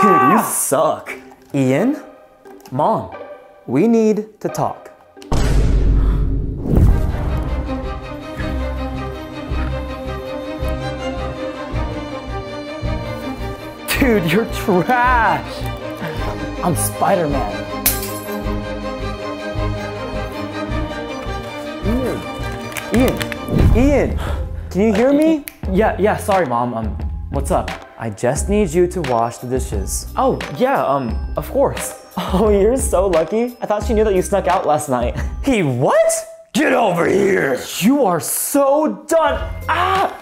Dude, you suck. Ian? Mom, we need to talk. Dude, you're trash. I'm Spider-Man. Ian, can you hear me? Yeah, sorry, Mom. What's up? I just need you to wash the dishes. Oh, yeah, of course. Oh, you're so lucky. I thought she knew that you snuck out last night. He what? Get over here. You are so done. Ah!